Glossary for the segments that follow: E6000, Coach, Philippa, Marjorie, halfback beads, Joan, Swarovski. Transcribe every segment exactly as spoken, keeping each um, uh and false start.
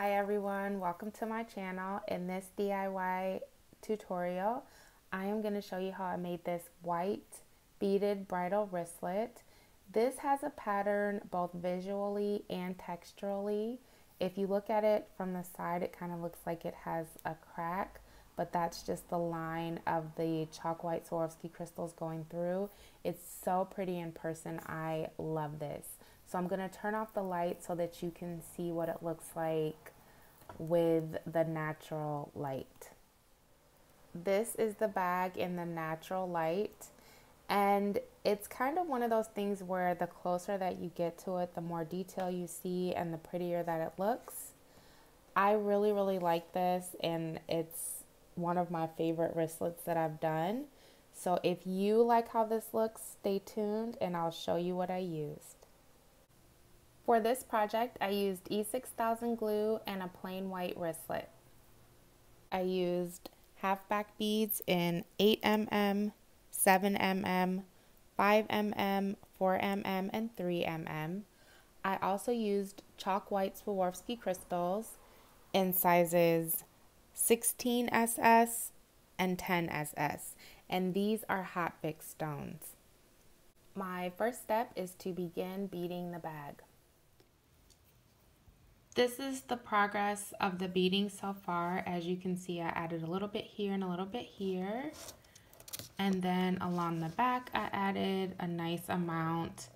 Hi everyone, welcome to my channel. In this D I Y tutorial, I am going to show you how I made this white beaded bridal wristlet. This has a pattern both visually and texturally. If you look at it from the side, it kind of looks like it has a crack, but that's just the line of the chalk white Swarovski crystals going through. It's so pretty in person. I love this. So I'm going to turn off the light so that you can see what it looks like with the natural light. This is the bag in the natural light. And it's kind of one of those things where the closer that you get to it, the more detail you see and the prettier that it looks. I really, really like this, and it's one of my favorite wristlets that I've done. So if you like how this looks, stay tuned and I'll show you what I used. For this project, I used E six thousand glue and a plain white wristlet. I used halfback beads in eight millimeter, seven millimeter, five millimeter, four millimeter, and three millimeter. I also used chalk white Swarovski crystals in sizes sixteen S S and ten S S, and these are hot mix stones. My first step is to begin beading the bag. This is the progress of the beading so far. As you can see, I added a little bit here and a little bit here. And then along the back, I added a nice amount.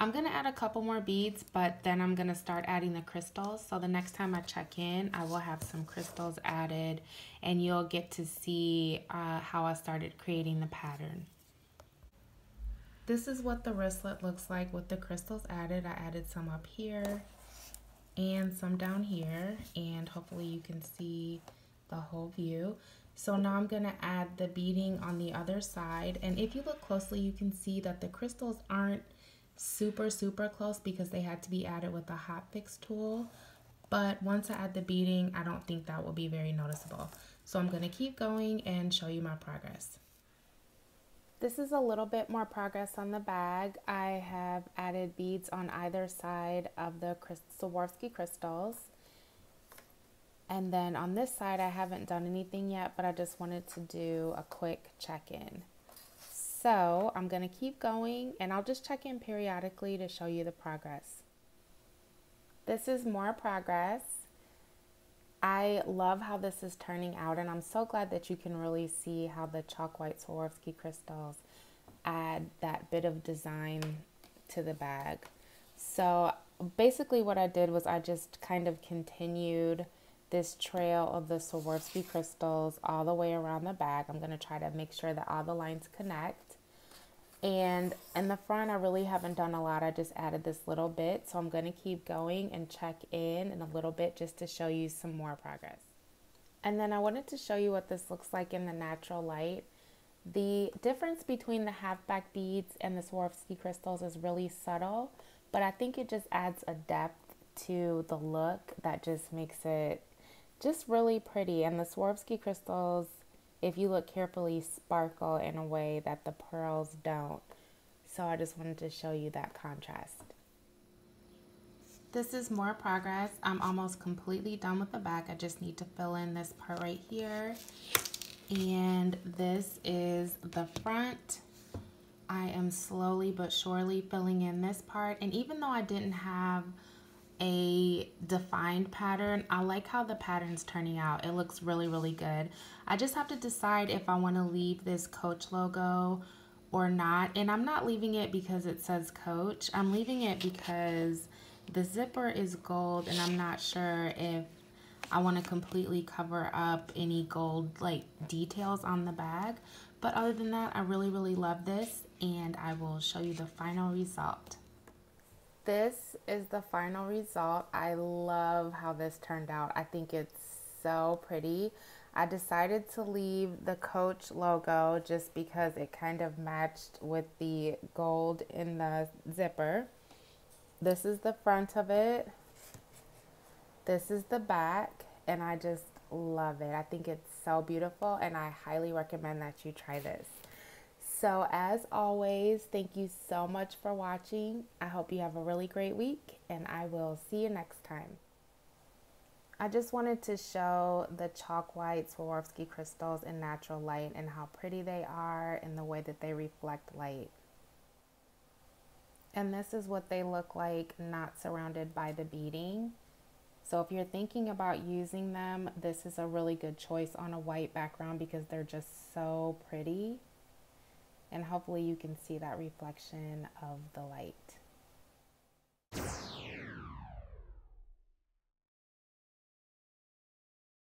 I'm gonna add a couple more beads, but then I'm gonna start adding the crystals. So the next time I check in, I will have some crystals added, and you'll get to see uh, how I started creating the pattern. This is what the wristlet looks like with the crystals added. I added some up here and some down here, and hopefully you can see the whole view. So now I'm going to add the beading on the other side, and if you look closely, you can see that the crystals aren't super super close because they had to be added with a hot fix tool, but once I add the beading, I don't think that will be very noticeable. So I'm going to keep going and show you my progress. This is a little bit more progress on the bag. I have added beads on either side of the Swarovski crystals. And then on this side, I haven't done anything yet, but I just wanted to do a quick check-in. So I'm gonna keep going, and I'll just check in periodically to show you the progress. This is more progress. I love how this is turning out, and I'm so glad that you can really see how the chalk white Swarovski crystals add that bit of design to the bag. So basically what I did was I just kind of continued this trail of the Swarovski crystals all the way around the bag. I'm going to try to make sure that all the lines connect. And in the front, I really haven't done a lot. I just added this little bit, so I'm going to keep going and check in in a little bit just to show you some more progress. And then I wanted to show you what this looks like in the natural light. The difference between the halfback beads and the Swarovski crystals is really subtle, but I think it just adds a depth to the look that just makes it just really pretty. And the Swarovski crystals, if you look carefully, sparkle in a way that the pearls don't. So I just wanted to show you that contrast. This is more progress. I'm almost completely done with the bag. I just need to fill in this part right here. And this is the front. I am slowly but surely filling in this part. And even though I didn't have a defined pattern, I like how the pattern's turning out. It looks really, really good. I just have to decide if I want to leave this Coach logo or not, and I'm not leaving it because it says Coach. I'm leaving it because the zipper is gold, and I'm not sure if I want to completely cover up any gold like details on the bag. But other than that, I really, really love this, and I will show you the final result. This is the final result. I love how this turned out. I think it's so pretty. I decided to leave the Coach logo just because it kind of matched with the gold in the zipper. This is the front of it. This is the back, and I just love it. I think it's so beautiful, and I highly recommend that you try this. So as always, thank you so much for watching. I hope you have a really great week, and I will see you next time. I just wanted to show the chalk white Swarovski crystals in natural light and how pretty they are and the way that they reflect light. And this is what they look like not surrounded by the beading. So if you're thinking about using them, this is a really good choice on a white background because they're just so pretty. And hopefully you can see that reflection of the light.